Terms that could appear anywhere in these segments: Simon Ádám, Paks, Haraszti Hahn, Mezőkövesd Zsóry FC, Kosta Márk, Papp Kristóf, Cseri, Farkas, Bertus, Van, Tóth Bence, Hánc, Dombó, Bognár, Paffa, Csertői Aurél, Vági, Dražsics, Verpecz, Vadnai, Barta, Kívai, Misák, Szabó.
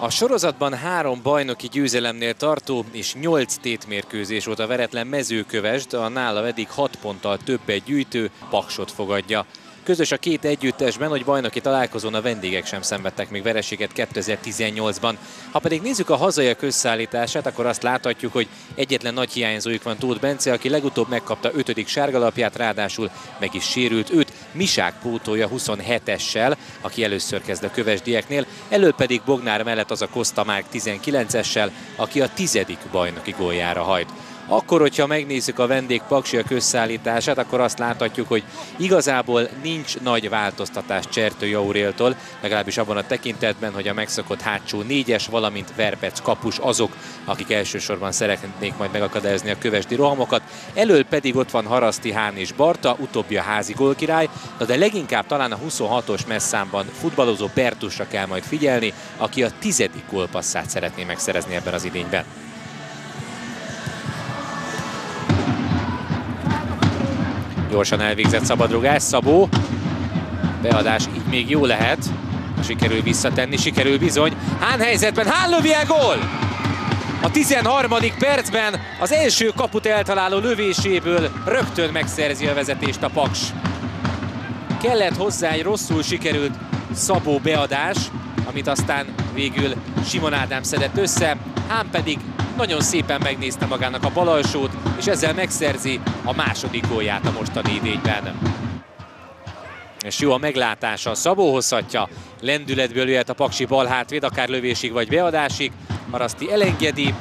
A sorozatban 3 bajnoki győzelemnél tartó és 8 tétmérkőzés óta veretlen Mezőkövesd, a nála eddig 6 ponttal többet gyűjtő Paksot fogadja. Közös a két együttesben, hogy bajnoki találkozón a vendégek sem szenvedtek még vereséget 2018-ban. Ha pedig nézzük a hazaiak összeállítását, akkor azt láthatjuk, hogy egyetlen nagy hiányzójuk van, Tóth Bence, aki legutóbb megkapta 5. sárgalapját, ráadásul meg is sérült. Őt Misák pótolja 27-essel, aki először kezd a kövesdieknél, elől pedig Bognár mellett az a Kosta Márk 19-essel, aki a 10. bajnoki góljára hajt. Akkor, hogyha megnézzük a vendégpaksiak összeállítását, akkor azt láthatjuk, hogy igazából nincs nagy változtatás Csertői Auréltól, legalábbis abban a tekintetben, hogy a megszokott hátsó 4-es, valamint Verpecz kapus azok, akik elsősorban szeretnék majd megakadályozni a kövesdi rohamokat. Elől pedig ott van Haraszti Hahn és Barta, utóbbi a házi gólkirály, de leginkább talán a 26-os messzámban futballozó Bertusra kell majd figyelni, aki a 10. gólpasszát szeretné megszerezni ebben az idényben. Gyorsan elvégzett szabadrugás, Szabó, beadás, így még jó lehet, sikerül visszatenni, sikerül bizony. Hahn helyzetben, Hahn lövi el, gól! A 13. percben az első kaput eltaláló lövéséből rögtön megszerzi a vezetést a Paks. Kellett hozzá egy rosszul sikerült Szabó beadás, amit aztán végül Simon Ádám szedett össze, Hahn pedig nagyon szépen megnézte magának a bal alsót, és ezzel megszerzi a 2. gólját a mostani idényben. És jó a meglátása, Szabó hozhatja, lendületből jöhet a paksi bal hátvéd, akár lövésig vagy beadásig, Haraszti elengedi,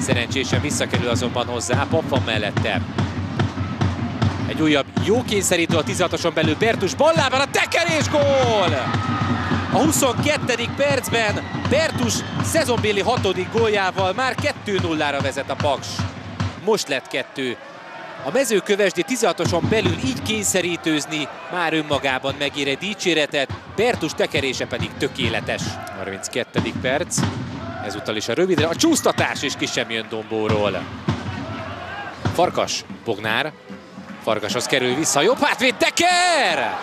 szerencsésen visszakerül azonban hozzá, Paffa mellette. Egy újabb jó kényszerítő a 16-oson belül, Bertus ballában a tekerés, gól! A 22. percben Bertus szezonbéli 6. góljával már 2-0-ra vezet a Paks. Most lett 2. A Mezőkövesdi 16-oson belül így kényszerítőzni már önmagában megér egy dicséretet, Bertus tekerése pedig tökéletes. 32. perc, ezúttal is a rövidre, a csúsztatás is ki sem jön Dombóról. Farkas, Bognár, Farkashoz kerül vissza, a jobb hátvéd teker!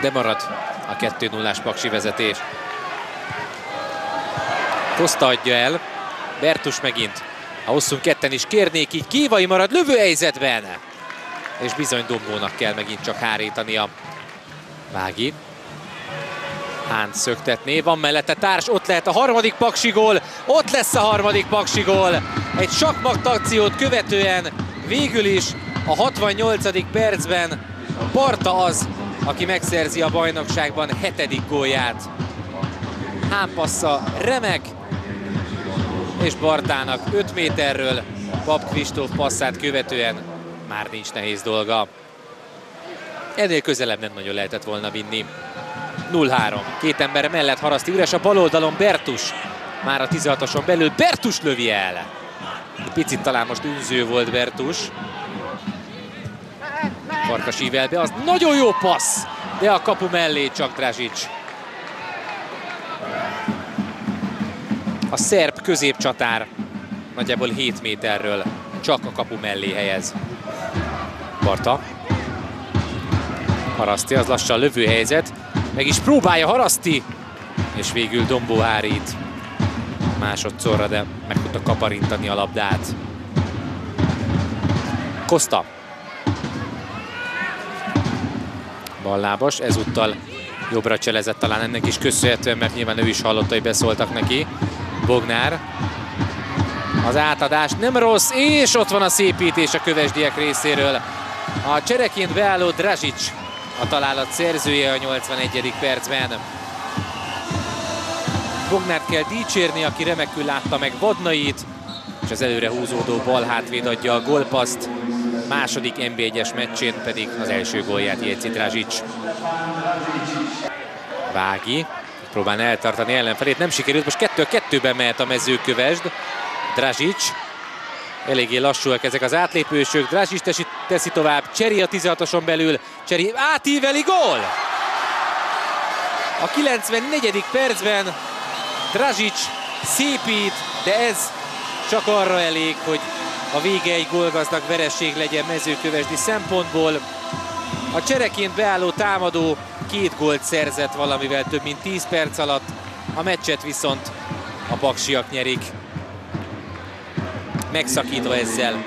De marad a 2-0-ás paksi vezetés. Kosta adja el, Bertus megint. A hosszú ketten is kérnék, így Kívai marad lövőhelyzetben. És bizony Dombónak kell megint csak hárítania. Vági. Hánc szöktetné, van mellette társ, ott lehet a 3. paksi gól, ott lesz a 3. paksi gól. Egy sakmat akciót követően végül is a 68. percben Barta az, aki megszerzi a bajnokságban 7. gólját. Hahn passza remek, és Bartának 5 méterről Papp Kristóf passzát követően már nincs nehéz dolga. Ennél közelebb nem nagyon lehetett volna vinni. 0-3, két ember mellett Haraszti üres, a bal oldalon Bertus, már a 16-oson belül Bertus lövi el. Picit talán most ünző volt Bertus. Farkas ível be, az nagyon jó passz, de a kapu mellé csak Dražsics. A szerb középcsatár nagyjából 7 méterről csak a kapu mellé helyez. Barta. Haraszti, az lassan lövőhelyzet, meg is próbálja Haraszti, és végül Dombó árít. Másodszorra, de meg tudta kaparintani a labdát. Kosta. Ballábas, ezúttal jobbra cselezett, talán ennek is köszönhetően, mert nyilván ő is hallotta, hogy beszóltak neki. Bognár, az átadás nem rossz, és ott van a szépítés a kövesdiek részéről. A csereként beálló Dražsics a találat szerzője a 81. percben. Bognárt kell dicsérni, aki remekül látta meg Vadnait, és az előre húzódó bal hátvéd adja a gólpaszt. Második NB1-es meccsén pedig az első gólját jegyzi Dražsics. Vági próbál eltartani ellenfelét, nem sikerült, most 2-2-ben mehet a Mezőkövesd. Dražsics, eléggé lassúak ezek az átlépősök, Dražsics teszi tovább, Cseri a 16-oson belül, Cseri átíveli, gól! A 94. percben Dražsics szépít, de ez csak arra elég, hogy a vége egy gólgazdag vereség legyen Mezőkövesdi szempontból. A csereként beálló támadó két gólt szerzett valamivel több mint 10 perc alatt, a meccset viszont a paksiak nyerik, megszakítva ezzel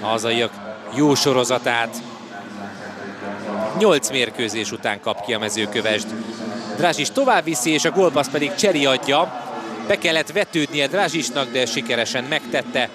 a hazaiak jó sorozatát. 8 mérkőzés után kap ki a Mezőkövesd. Dražsics tovább viszi, és a gólpaszt pedig Cseri adja. Be kellett vetődnie Dražsicsnak, de sikeresen megtette.